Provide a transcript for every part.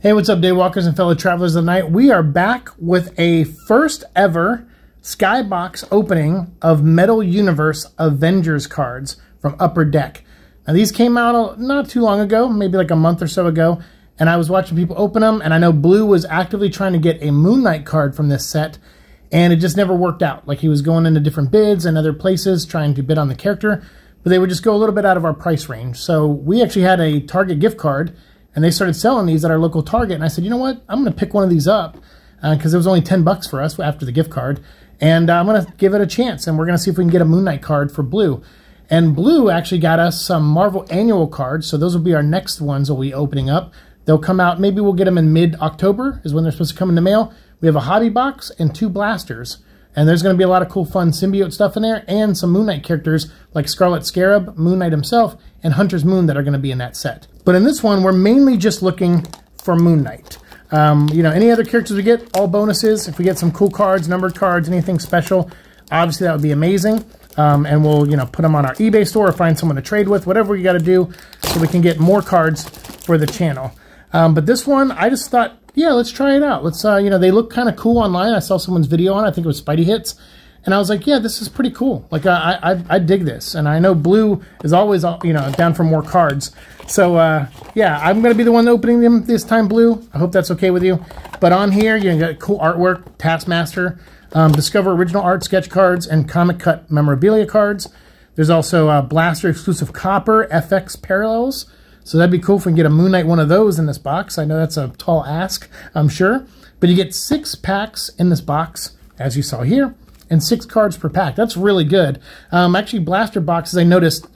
Hey, what's up, daywalkers and fellow travelers of the night? We are back with a first ever Skybox opening of Metal Universe Avengers cards from Upper Deck. Now, these came out not too long ago, maybe like a month or so ago, and I was watching people open them, and I know Blue was actively trying to get a Moon Knight card from this set, and it just never worked out. Like, he was going into different bids and other places trying to bid on the character, but they would just go a little bit out of our price range. So we actually had a Target gift card, and they started selling these at our local Target. And I said, you know what? I'm going to pick one of these up because it was only 10 bucks for us after the gift card. And I'm going to give it a chance. And we're going to see if we can get a Moon Knight card for Blue. And Blue actually got us some Marvel Annual cards. So those will be our next ones we'll be opening up. They'll come out. Maybe we'll get them in mid-October is when they're supposed to come in the mail. We have a hobby box and 2 blasters. And there's going to be a lot of cool, fun symbiote stuff in there. And some Moon Knight characters like Scarlet Scarab, Moon Knight himself, and Hunter's Moon that are going to be in that set. But in this one, we're mainly just looking for Moon Knight. You know, any other characters we get, all bonuses. If we get some cool cards, numbered cards, anything special, obviously that would be amazing. And we'll, you know, put them on our eBay store or find someone to trade with, whatever you got to do so we can get more cards for the channel. But this one, I just thought, yeah, let's try it out. Let's, you know, they look kind of cool online. I saw someone's video on it. I think it was Spidey Hits. And I was like, yeah, this is pretty cool. Like, I dig this. And I know Blue is always, you know, down for more cards. So, yeah, I'm going to be the one opening them this time, Blue. I hope that's okay with you. But on here, you got cool artwork, Taskmaster, Discover Original Art Sketch Cards, and Comic Cut Memorabilia Cards. There's also Blaster Exclusive Copper, FX Parallels. So that'd be cool if we can get a Moon Knight one of those in this box. I know that's a tall ask, I'm sure. But you get 6 packs in this box, as you saw here. And 6 cards per pack. That's really good. Actually, blaster boxes, I noticed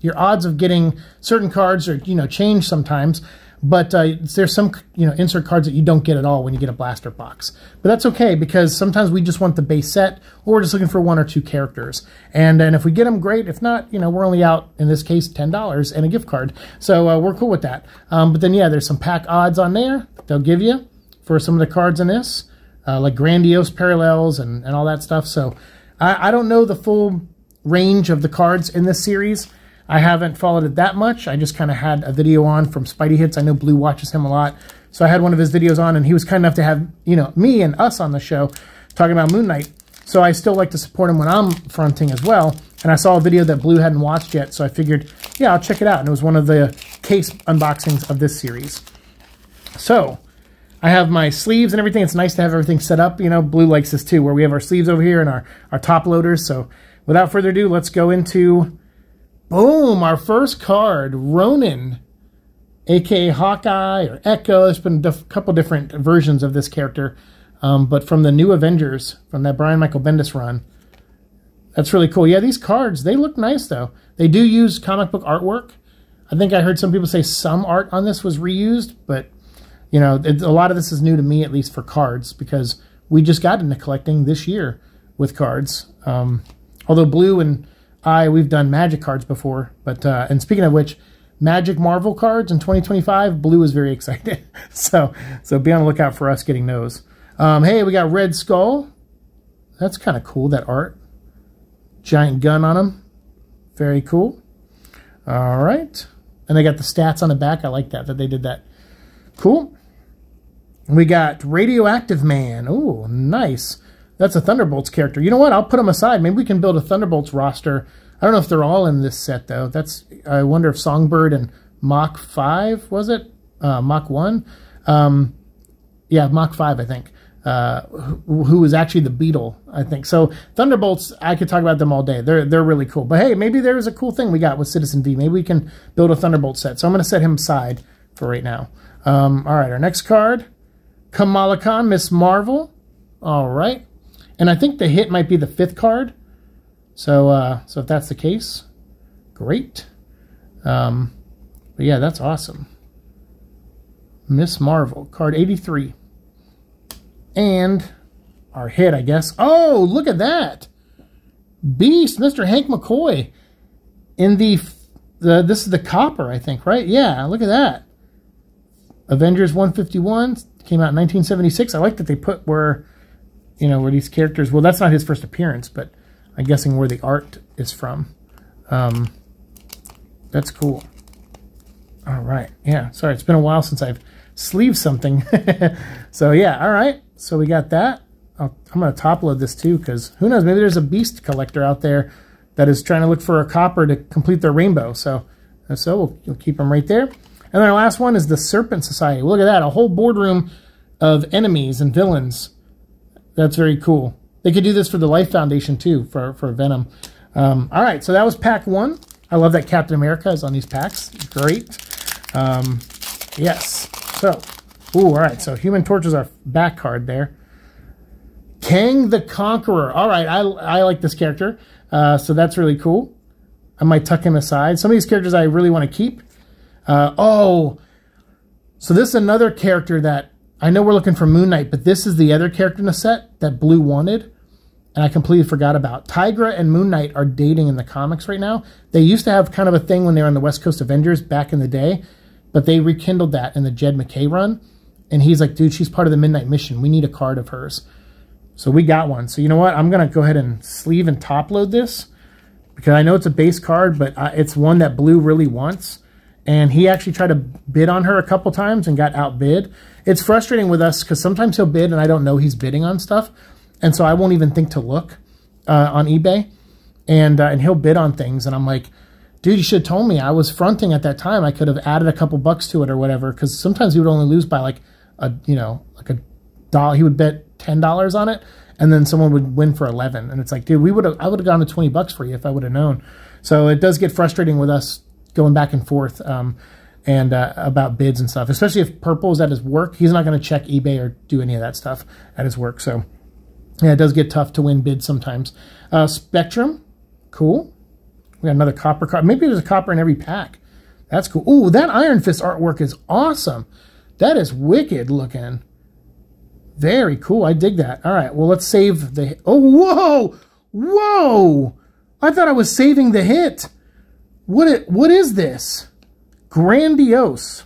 your odds of getting certain cards are, you know, change sometimes. But there's some, you know, insert cards that you don't get at all when you get a blaster box. But that's okay because sometimes we just want the base set or we're just looking for 1 or 2 characters. And if we get them, great. If not, you know, we're only out, in this case, $10 and a gift card. So we're cool with that. But then, yeah, there's some pack odds on there that they'll give you for some of the cards in this. Like grandiose parallels and all that stuff. So I don't know the full range of the cards in this series. I haven't followed it that much. I just kind of had a video on from Spidey Hits. I know Blue watches him a lot. So I had one of his videos on and he was kind enough to have, you know, me and us on the show talking about Moon Knight. So I still like to support him when I'm fronting as well. And I saw a video that Blue hadn't watched yet. So I figured, yeah, I'll check it out. And it was one of the case unboxings of this series. So I have my sleeves and everything. It's nice to have everything set up. You know, Blue likes this too, where we have our sleeves over here and our top loaders. So without further ado, let's go into, boom, our first card, Ronin, a.k.a. Hawkeye or Echo. There's been a couple different versions of this character, but from the New Avengers, from that Brian Michael Bendis run. That's really cool. Yeah, these cards, they look nice, though. They do use comic book artwork. I think I heard some people say some art on this was reused, but you know, a lot of this is new to me, at least for cards, because we just got into collecting this year with cards. Although Blue and I, we've done Magic cards before. But and speaking of which, Magic Marvel cards in 2025, Blue is very excited. So be on the lookout for us getting those. Hey, we got Red Skull. That's kind of cool, that art. Giant gun on him. Very cool. All right. And they got the stats on the back. I like that they did that. Cool. We got Radioactive Man. Oh, nice. That's a Thunderbolts character. You know what? I'll put them aside. Maybe we can build a Thunderbolts roster. I don't know if they're all in this set, though. That's, I wonder if Songbird and Mach 5, was it? Mach 1? Yeah, Mach 5, I think. Who was actually the Beetle, I think. So Thunderbolts, I could talk about them all day. They're really cool. But hey, maybe there's a cool thing we got with Citizen V. Maybe we can build a Thunderbolt set. So I'm going to set him aside for right now. All right, our next card, Kamala Khan, Miss Marvel. All right. And I think the hit might be the 5th card. So so if that's the case, great. But yeah, that's awesome. Miss Marvel, card 83. And our hit, I guess. Oh, look at that. Beast, Mr. Hank McCoy. In the this is the copper, I think, right? Yeah, look at that. Avengers 151 came out in 1976. I like that they put where, you know, where these characters, well, that's not his first appearance, but I'm guessing where the art is from. That's cool. All right. Yeah. Sorry. It's been a while since I've sleeve something. So yeah, all right. So we got that. I'm going to top load this too, because who knows? Maybe there's a Beast collector out there that is trying to look for a copper to complete their rainbow. So we'll keep them right there. And then our last one is the Serpent Society. Well, look at that. A whole boardroom of enemies and villains. That's very cool. They could do this for the Life Foundation too, for Venom. All right, so that was pack one. I love that Captain America is on these packs. Great. Yes. So, all right. So Human Torch is our back card there. Kang the Conqueror. All right, I like this character. So that's really cool. I might tuck him aside. Some of these characters I really want to keep. So this is another character that I know we're looking for Moon Knight, but this is the other character in the set that Blue wanted, and I completely forgot about. Tigra and Moon Knight are dating in the comics right now. They used to have kind of a thing when they were on the West Coast Avengers back in the day, but they rekindled that in the Jed McKay run, and he's like, dude, she's part of the Midnight Mission. We need a card of hers. So we got one. So you know what? I'm going to go ahead and sleeve and top load this, because I know it's a base card, but it's one that Blue really wants. And he actually tried to bid on her a couple times and got outbid. It's frustrating with us because sometimes he'll bid and I don't know he's bidding on stuff. And so I won't even think to look on eBay. And he'll bid on things. And I'm like, dude, you should have told me. I was fronting at that time. I could have added a couple bucks to it or whatever, because sometimes he would only lose by like a dollar. He would bet $10 on it, and then someone would win for 11. And it's like, dude, I would have gone to 20 bucks for you if I would have known. So it does get frustrating with us going back and forth about bids and stuff, especially if Purple is at his work. He's not going to check eBay or do any of that stuff at his work. So yeah, it does get tough to win bids sometimes. Spectrum, cool. We got another copper card. Maybe there's a copper in every pack. That's cool. Ooh, that Iron Fist artwork is awesome. That is wicked looking. Very cool. I dig that. All right. Well, let's save the... Oh, whoa! Whoa! I thought I was saving the hit. What is this? Grandiose.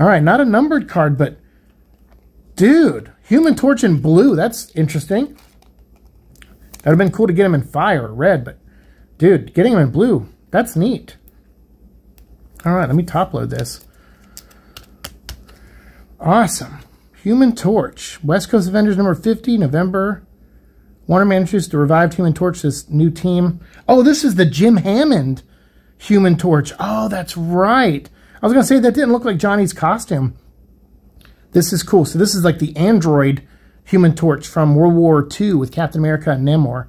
All right. Not a numbered card, but... Dude. Human Torch in blue. That's interesting. That would have been cool to get him in fire or red, but... Dude, getting him in blue. That's neat. All right. Let me top load this. Awesome. Human Torch. West Coast Avengers number 50, November. Wonder Man chooses to revive Human Torch, this new team. Oh, this is the Jim Hammond Human Torch. Oh, that's right. I was going to say that didn't look like Johnny's costume. This is cool. So this is like the android Human Torch from World War II with Captain America and Namor.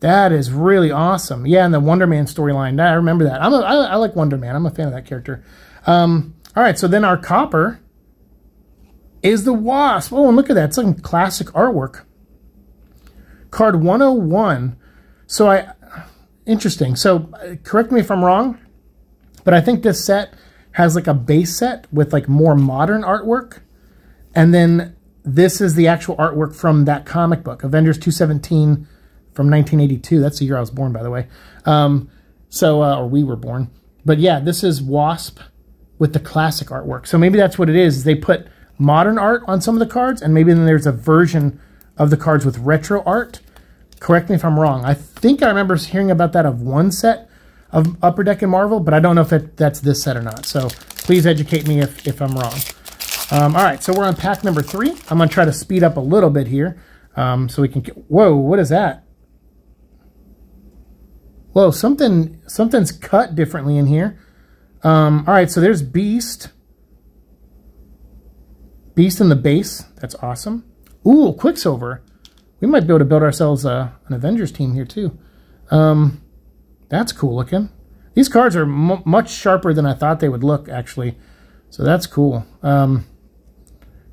That is really awesome. Yeah, and the Wonder Man storyline. I remember that. I like Wonder Man. I'm a fan of that character. All right, so then our copper is the Wasp. Oh, and look at that. It's some classic artwork. Card 101. So interesting. So correct me if I'm wrong, but I think this set has like a base set with like more modern artwork. And then this is the actual artwork from that comic book, Avengers 217 from 1982. That's the year I was born, by the way. Or we were born. But yeah, this is Wasp with the classic artwork. So maybe that's what it is. They put modern art on some of the cards, and maybe then there's a version of the cards with retro art. Correct me if I'm wrong. I think I remember hearing about that of one set of Upper Deck and Marvel, but I don't know if that's this set or not. So please educate me if I'm wrong. All right, so we're on pack number 3. I'm gonna try to speed up a little bit here so we can get, whoa, what is that? Whoa, something's cut differently in here. All right, so there's Beast. Beast in the base. That's awesome. Ooh, Quicksilver. We might be able to build ourselves an Avengers team here, too. That's cool looking. These cards are much sharper than I thought they would look, actually. So that's cool.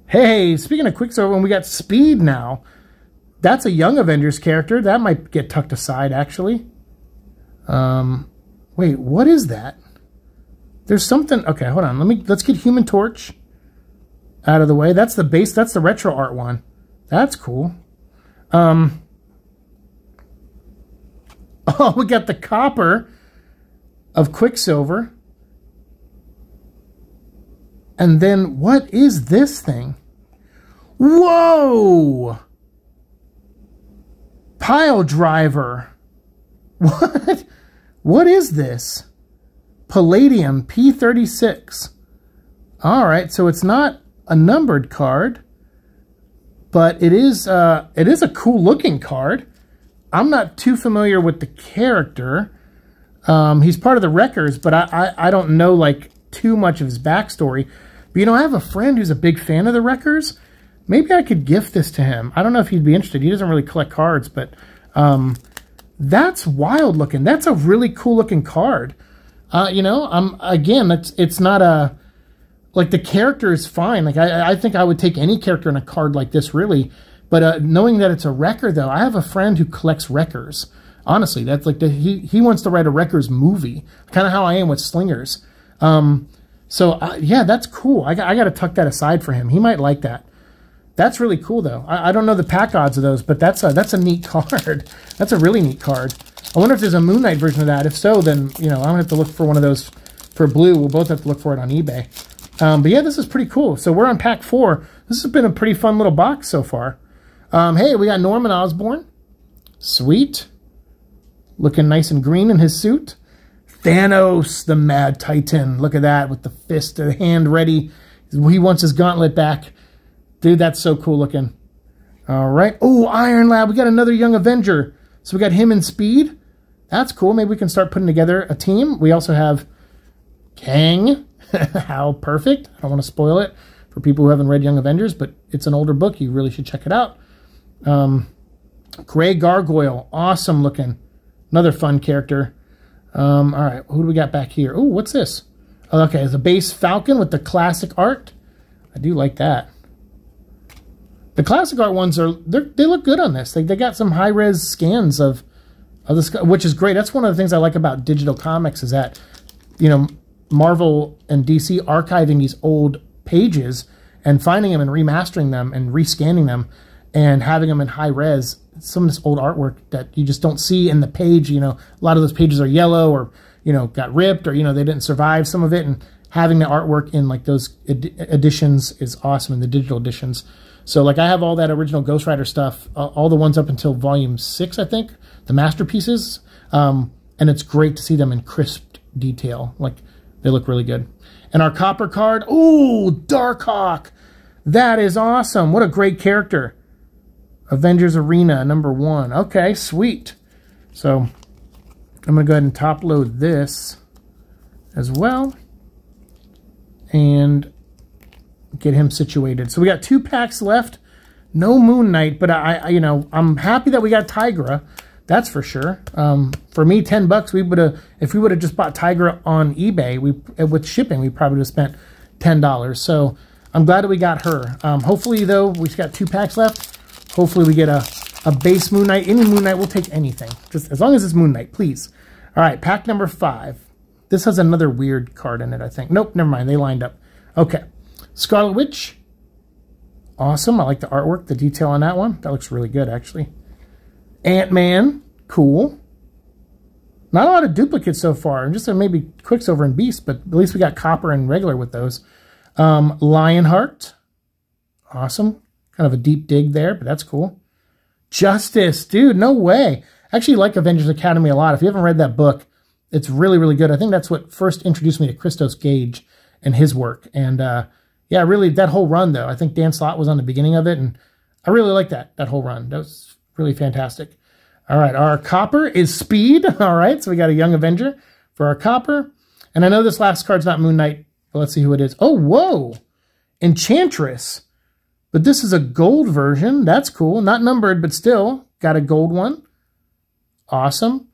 Hey, speaking of Quicksilver, and we got Speed now. That's a Young Avengers character. That might get tucked aside, actually. Wait, what is that? There's something... Okay, hold on. Let's get Human Torch out of the way. That's the base. That's the retro art one. That's cool. Oh, we got the copper of Quicksilver. And then what is this thing? Whoa! Pile driver. What? What is this? Palladium P36. All right, so it's not a numbered card, but it is a cool-looking card. I'm not too familiar with the character. He's part of the Wreckers, but I don't know, like, too much of his backstory. But, you know, I have a friend who's a big fan of the Wreckers. Maybe I could gift this to him. I don't know if he'd be interested. He doesn't really collect cards, but that's wild-looking. That's a really cool-looking card. You know, again, it's not a... Like, the character is fine. Like, I think I would take any character in a card like this, really. But knowing that it's a Wrecker, though, I have a friend who collects Wreckers. Honestly, that's like he wants to write a Wreckers movie, kind of how I am with Slingers. Yeah, that's cool. I got to tuck that aside for him. He might like that. That's really cool, though. I don't know the pack odds of those, but that's a neat card. That's a really neat card. I wonder if there's a Moon Knight version of that. If so, then, you know, I'm going to have to look for one of those for blue. We'll both have to look for it on eBay. But yeah, this is pretty cool. So we're on pack 4. This has been a pretty fun little box so far. Hey, we got Norman Osborn. Sweet. Looking nice and green in his suit. Thanos, the Mad Titan. Look at that with the fist, the hand ready. He wants his gauntlet back. Dude, that's so cool looking. All right. Oh, Iron Lad. We got another Young Avenger. So we got him and Speed. That's cool. Maybe we can start putting together a team. We also have Kang. How perfect. I don't want to spoil it for people who haven't read Young Avengers, but it's an older book. You really should check it out. Gray Gargoyle. Awesome looking. Another fun character. All right, who do we got back here? Oh, what's this? Oh, okay, it's a base Falcon with the classic art. I do like that. The classic art ones, they look good on this. They got some high-res scans of this, which is great. That's one of the things I like about digital comics is that, you know, Marvel and DC archiving these old pages and finding them and remastering them and rescanning them and having them in high-res. Some of this old artwork that you just don't see in the page, you know, a lot of those pages are yellow or, you know, got ripped or, you know, they didn't survive some of it. And having the artwork in like those editions is awesome in the digital editions. So like I have all that original Ghost Rider stuff, all the ones up until volume 6, I think, the masterpieces. And it's great to see them in crisp detail. Like they look really good. And our copper card. Oh, Darkhawk. That is awesome. What a great character. Avengers Arena, #1. Okay, sweet. So I'm going to go ahead and top load this as well and get him situated. So we got 2 packs left. No Moon Knight, but you know, I'm happy that we got Tigra. That's for sure. For me, $10, we would have, if we would have just bought Tigra on eBay, with shipping, we probably would have spent $10. So I'm glad that we got her. Hopefully, though, we've got 2 packs left. Hopefully we get a base Moon Knight. Any Moon Knight, we'll take anything. Just as long as it's Moon Knight, please. All right, pack number 5. This has another weird card in it, I think. Nope, never mind. They lined up. Okay. Scarlet Witch. Awesome. I like the artwork, the detail on that one. That looks really good, actually. Ant-Man. Cool. Not a lot of duplicates so far. Just maybe Quicksilver and Beast, but at least we got Copper and regular with those. Lionheart. Awesome. Kind of a deep dig there, but that's cool. Justice, dude, no way. I actually like Avengers Academy a lot. If you haven't read that book, it's really, really good. I think that's what first introduced me to Christos Gage and his work. And yeah, really, that whole run, though. I think Dan Slott was on the beginning of it, and I really like that whole run. That was really fantastic. All right, our copper is Speed. All right, so we got a Young Avenger for our copper. And I know this last card's not Moon Knight, but let's see who it is. Oh, whoa, Enchantress. But this is a gold version. That's cool. Not numbered, but still got a gold one. Awesome.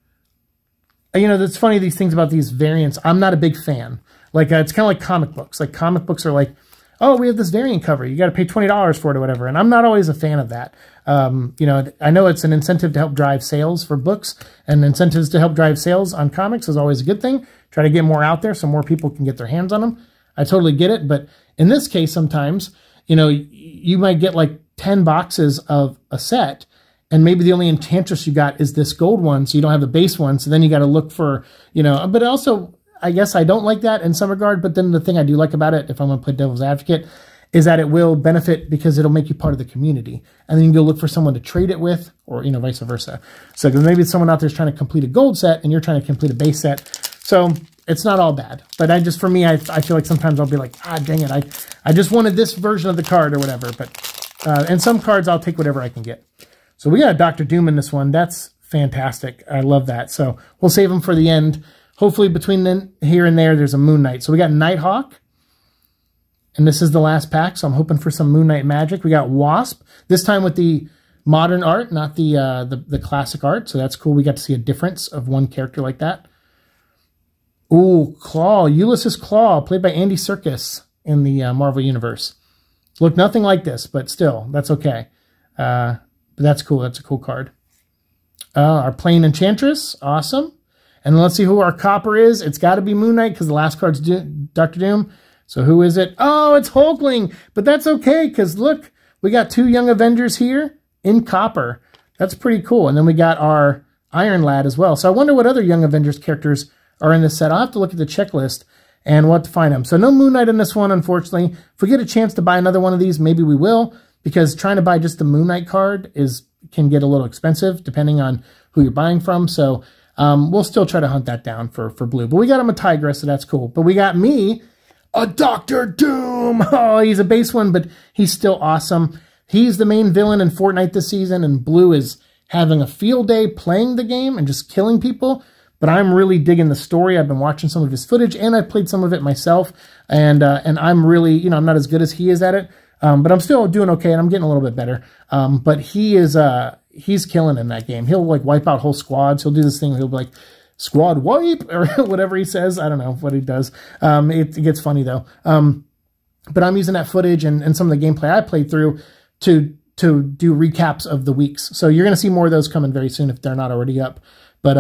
You know, that's funny, these things about these variants. I'm not a big fan. Like, it's kind of like comic books. Like, comic books are like, oh, we have this variant cover. You got to pay $20 for it or whatever. And I'm not always a fan of that. You know, I know it's an incentive to help drive sales for books. And incentives to help drive sales on comics is always a good thing. Try to get more out there so more people can get their hands on them. I totally get it. But in this case, sometimes... You know, you might get like 10 boxes of a set, and maybe the only Enchantress you got is this gold one, so you don't have the base one, so then you got to look for, you know, but also, I guess I don't like that in some regard, but then the thing I do like about it, if I'm going to play devil's advocate, is that it will benefit because it'll make you part of the community, and then you can go look for someone to trade it with, or, you know, vice versa. So maybe someone out there is trying to complete a gold set, and you're trying to complete a base set, So it's not all bad. But I just, for me, I feel like sometimes I'll be like, ah, dang it, I just wanted this version of the card or whatever. But and some cards I'll take whatever I can get. So we got Dr. Doom in this one. That's fantastic. I love that. So we'll save him for the end. Hopefully between then, here and there, there's a Moon Knight. So we got Nighthawk. And this is the last pack, so I'm hoping for some Moon Knight magic. We got Wasp, this time with the modern art, not the the classic art. So that's cool. We got to see a difference of one character like that. Ooh, Claw, Ulysses Claw, played by Andy Serkis in the Marvel Universe. Looked nothing like this, but still, that's okay. But that's cool. That's a cool card. Our plain Enchantress, awesome. And let's see who our copper is. It's got to be Moon Knight because the last card's Dr. Doom. So who is it? Oh, it's Hulkling, but that's okay because look, we got two Young Avengers here in copper. That's pretty cool. And then we got our Iron Lad as well. So I wonder what other Young Avengers characters are in this set. I'll have to look at the checklist and what to find them. So no Moon Knight in this one, unfortunately. If we get a chance to buy another one of these, maybe we will, because trying to buy just the Moon Knight card can get a little expensive depending on who you're buying from. So we'll still try to hunt that down for blue. But we got him a Tigra, so that's cool. But we got me a Dr. Doom. Oh, he's a base one, but he's still awesome. He's the main villain in Fortnite this season, and Blue is having a field day playing the game and just killing people. But I'm really digging the story. I've been watching some of his footage, and I've played some of it myself. And I'm really, you know, I'm not as good as he is at it, but I'm still doing okay, and I'm getting a little bit better. But he is, he's killing in that game. He'll like wipe out whole squads. He'll do this thing where he'll be like, squad wipe or whatever he says. I don't know what he does. It gets funny though. But I'm using that footage and some of the gameplay I played through to do recaps of the weeks. So you're going to see more of those coming very soon if they're not already up. But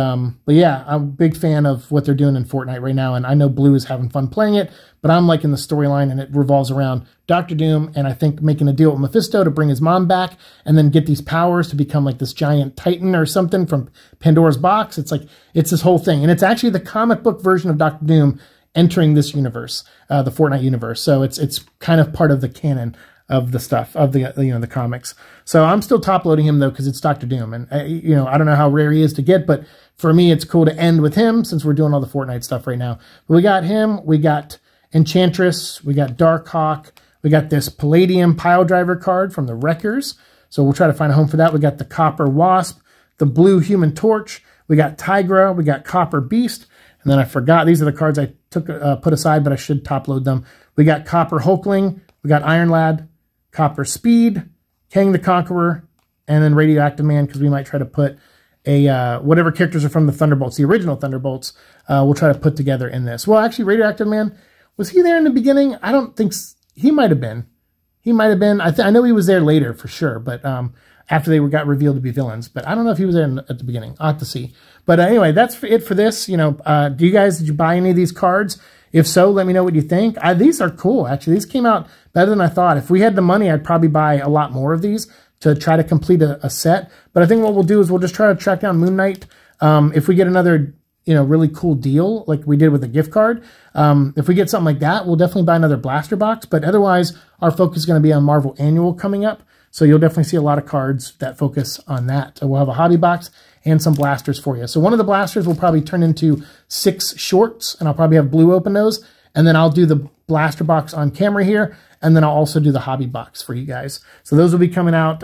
yeah, I'm a big fan of what they're doing in Fortnite right now. And I know Blue is having fun playing it, but I'm liking the storyline, and it revolves around Dr. Doom. And I think making a deal with Mephisto to bring his mom back and then get these powers to become like this giant titan or something from Pandora's box. It's like, it's this whole thing. And it's actually the comic book version of Dr. Doom entering this universe, the Fortnite universe. So it's kind of part of the canon of the stuff, of the, you know, the comics. So I'm still top loading him though, because it's Dr. Doom. And you know, I don't know how rare he is to get, but for me, it's cool to end with him since we're doing all the Fortnite stuff right now. But we got him, we got Enchantress, we got Darkhawk, we got this Palladium Pile Driver card from the Wreckers. So we'll try to find a home for that. We got the Copper Wasp, the Blue Human Torch, we got Tigra, we got Copper Beast. And then I forgot, these are the cards I took put aside, but I should top load them. We got Copper Hulkling, we got Iron Lad, Copper Speed, Kang the Conqueror, and then Radioactive Man, because we might try to put a whatever characters are from the Thunderbolts, the original Thunderbolts, we'll try to put together in this. Well, actually, Radioactive Man, was he there in the beginning? I don't think he might have been. He might have been. I know he was there later for sure, but after they got revealed to be villains. But I don't know if he was there at the beginning. I'll have to see. But anyway, that's it for this. You know, did you buy any of these cards? If so, let me know what you think. These are cool, actually. These came out better than I thought. If we had the money, I'd probably buy a lot more of these to try to complete a set. But I think what we'll do is we'll just try to track down Moon Knight. If we get another, you know, really cool deal like we did with a gift card, if we get something like that, we'll definitely buy another blaster box. But otherwise, our focus is going to be on Marvel Annual coming up. So you'll definitely see a lot of cards that focus on that. We'll have a hobby box and some blasters for you. So one of the blasters will probably turn into 6 shorts, and I'll probably have Blue open those. And then I'll do the blaster box on camera here, and then I'll also do the hobby box for you guys. So those will be coming out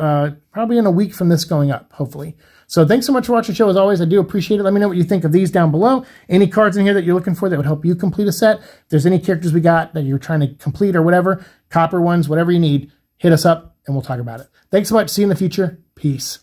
probably in a week from this going up, hopefully. So thanks so much for watching the show. As always, I do appreciate it. Let me know what you think of these down below. Any cards in here that you're looking for that would help you complete a set. If there's any characters we got that you're trying to complete or whatever, copper ones, whatever you need, hit us up, and we'll talk about it. Thanks so much. See you in the future. Peace.